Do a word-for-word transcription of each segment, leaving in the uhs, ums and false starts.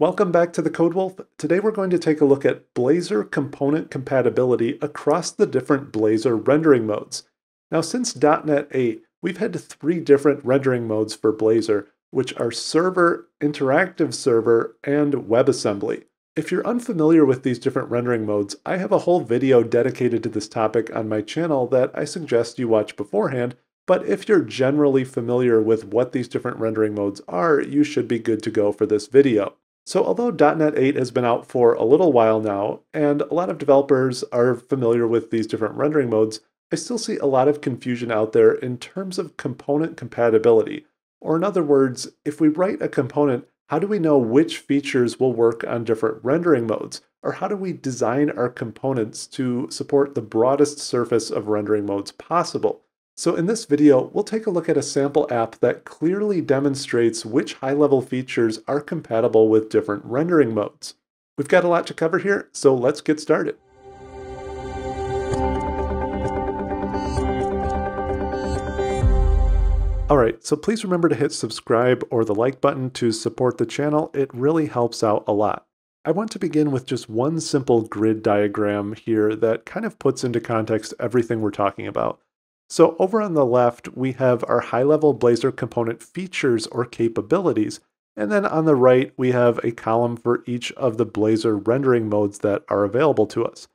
Welcome back to the Code Wolf. Today we're going to take a look at Blazor component compatibility across the different Blazor rendering modes. Now, since dot NET eight, we've had three different rendering modes for Blazor, which are Server, Interactive Server, and WebAssembly. If you're unfamiliar with these different rendering modes, I have a whole video dedicated to this topic on my channel that I suggest you watch beforehand, but if you're generally familiar with what these different rendering modes are, you should be good to go for this video. So although dot NET eight has been out for a little while now, and a lot of developers are familiar with these different rendering modes, I still see a lot of confusion out there in terms of component compatibility. Or in other words, if we write a component, how do we know which features will work on different rendering modes? Or how do we design our components to support the broadest surface of rendering modes possible? So in this video, we'll take a look at a sample app that clearly demonstrates which high-level features are compatible with different rendering modes. We've got a lot to cover here, so let's get started. Alright, so please remember to hit subscribe or the like button to support the channel. It really helps out a lot. I want to begin with just one simple grid diagram here that kind of puts into context everything we're talking about. So over on the left, we have our high-level Blazor component features or capabilities, and then on the right, we have a column for each of the Blazor rendering modes that are available to us.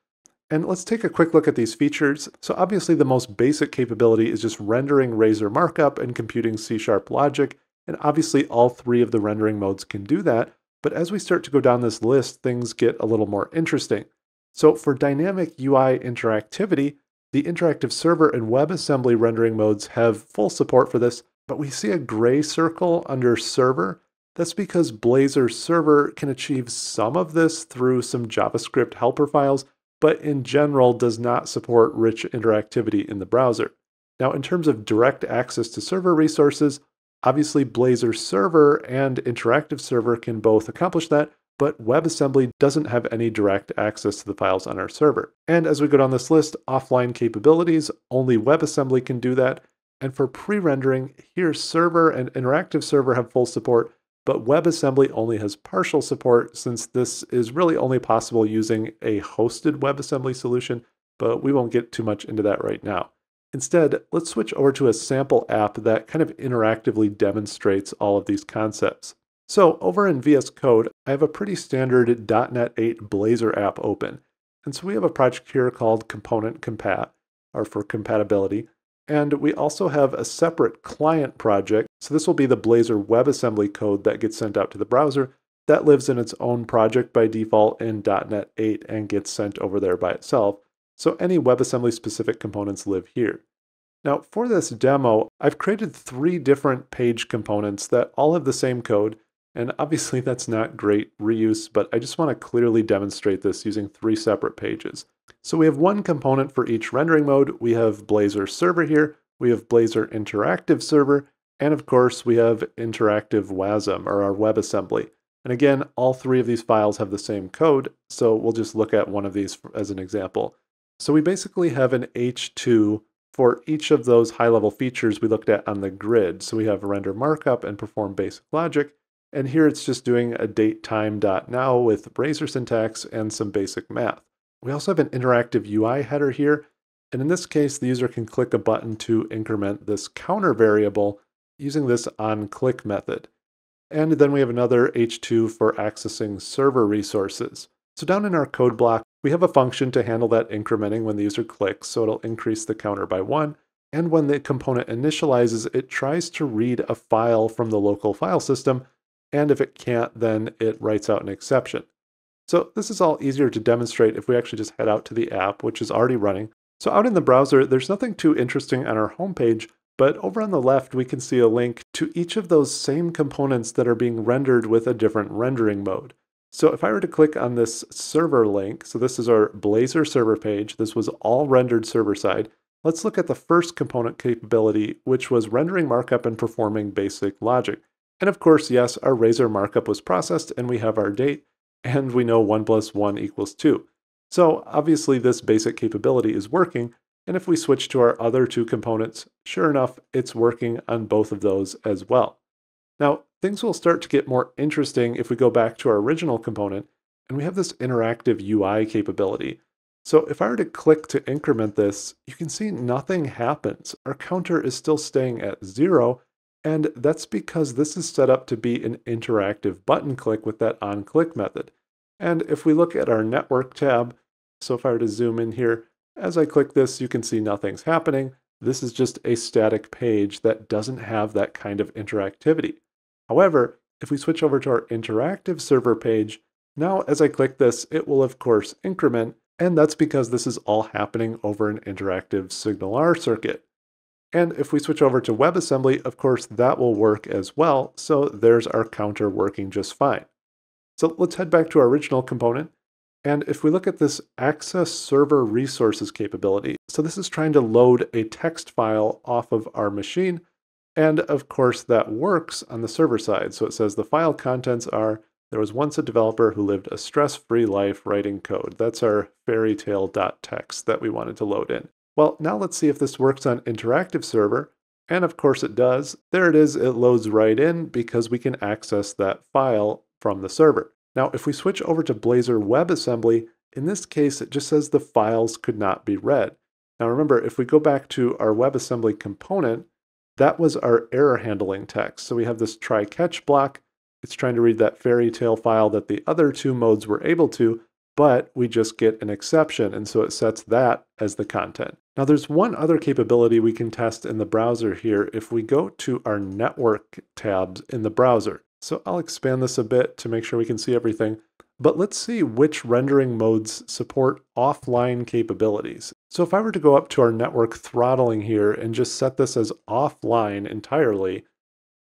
And let's take a quick look at these features. So obviously the most basic capability is just rendering Razor markup and computing C sharp logic. And obviously all three of the rendering modes can do that. But as we start to go down this list, things get a little more interesting. So for dynamic U I interactivity, the interactive server and WebAssembly rendering modes have full support for this, but we see a gray circle under server. That's because Blazor server can achieve some of this through some JavaScript helper files, but in general does not support rich interactivity in the browser. Now, in terms of direct access to server resources, obviously Blazor Server and Interactive Server can both accomplish that, but WebAssembly doesn't have any direct access to the files on our server. And as we go down this list, offline capabilities, only WebAssembly can do that. And for pre-rendering, here Server and Interactive Server have full support, but WebAssembly only has partial support since this is really only possible using a hosted WebAssembly solution, but we won't get too much into that right now. Instead, let's switch over to a sample app that kind of interactively demonstrates all of these concepts. So over in V S Code, I have a pretty standard dot NET eight Blazor app open. And so we have a project here called ComponentCompat, or for compatibility. And we also have a separate client project. So this will be the Blazor WebAssembly code that gets sent out to the browser. That lives in its own project by default in dot NET eight and gets sent over there by itself. So any WebAssembly specific components live here. Now for this demo, I've created three different page components that all have the same code. And obviously that's not great reuse, but I just want to clearly demonstrate this using three separate pages. So we have one component for each rendering mode. We have Blazor Server here, we have Blazor Interactive Server, and of course we have Interactive W A S M, or our WebAssembly. And again, all three of these files have the same code, so we'll just look at one of these as an example. So we basically have an H two for each of those high-level features we looked at on the grid. So we have render markup and perform basic logic. And here it's just doing a datetime.now with Razor syntax and some basic math. We also have an interactive U I header here. And in this case, the user can click a button to increment this counter variable using this onClick method. And then we have another H two for accessing server resources. So down in our code block, we have a function to handle that incrementing when the user clicks. So it'll increase the counter by one. And when the component initializes, it tries to read a file from the local file system. And if it can't, then it writes out an exception. So this is all easier to demonstrate if we actually just head out to the app, which is already running. So out in the browser, there's nothing too interesting on our homepage, but over on the left, we can see a link to each of those same components that are being rendered with a different rendering mode. So if I were to click on this server link, so this is our Blazor server page, this was all rendered server side. Let's look at the first component capability, which was rendering markup and performing basic logic. And of course, yes, our Razor markup was processed and we have our date and we know one plus one equals two. So obviously this basic capability is working. And if we switch to our other two components, sure enough, it's working on both of those as well. Now, things will start to get more interesting if we go back to our original component, and we have this interactive U I capability. So if I were to click to increment this, you can see nothing happens. Our counter is still staying at zero, and that's because this is set up to be an interactive button click with that onClick method. And if we look at our network tab, so if I were to zoom in here, as I click this, you can see nothing's happening. This is just a static page that doesn't have that kind of interactivity. However, if we switch over to our interactive server page, now as I click this, it will of course increment, and that's because this is all happening over an interactive SignalR circuit. And if we switch over to WebAssembly, of course that will work as well, so there's our counter working just fine. So let's head back to our original component, and if we look at this access server resources capability, so this is trying to load a text file off of our machine, and of course that works on the server side. So it says the file contents are, there was once a developer who lived a stress-free life writing code. That's our fairytale.txt that we wanted to load in. Well, now let's see if this works on interactive server. And of course it does. There it is, it loads right in because we can access that file from the server. Now, if we switch over to Blazor WebAssembly, in this case, it just says the files could not be read. Now remember, if we go back to our WebAssembly component, that was our error handling text. So we have this try-catch block. It's trying to read that fairy tale file that the other two modes were able to, but we just get an exception, and so it sets that as the content. Now there's one other capability we can test in the browser here if we go to our network tabs in the browser. So I'll expand this a bit to make sure we can see everything, but let's see which rendering modes support offline capabilities. So if I were to go up to our network throttling here and just set this as offline entirely,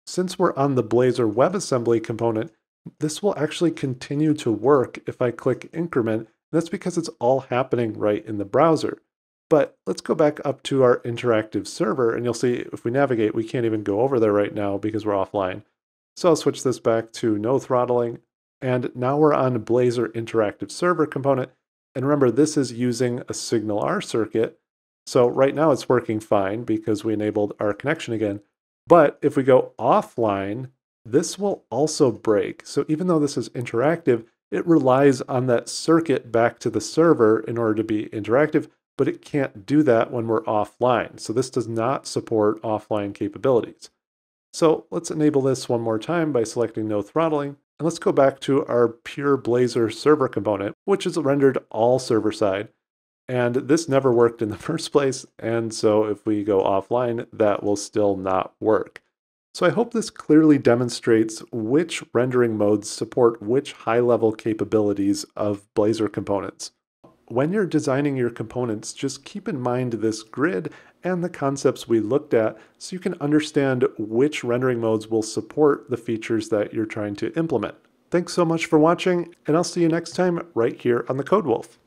since we're on the Blazor WebAssembly component, this will actually continue to work if I click increment. That's because it's all happening right in the browser. But let's go back up to our interactive server, and you'll see if we navigate, we can't even go over there right now because we're offline. So I'll switch this back to no throttling. And now we're on Blazor interactive server component. And remember, this is using a SignalR circuit. So right now it's working fine because we enabled our connection again. But if we go offline, this will also break. So even though this is interactive, it relies on that circuit back to the server in order to be interactive, but it can't do that when we're offline. So this does not support offline capabilities. So let's enable this one more time by selecting no throttling. And let's go back to our pure Blazor server component, which is rendered all server side. And this never worked in the first place, and so if we go offline, that will still not work. So I hope this clearly demonstrates which rendering modes support which high-level capabilities of Blazor components. When you're designing your components, just keep in mind this grid and the concepts we looked at so you can understand which rendering modes will support the features that you're trying to implement. Thanks so much for watching, and I'll see you next time right here on the Code Wolf.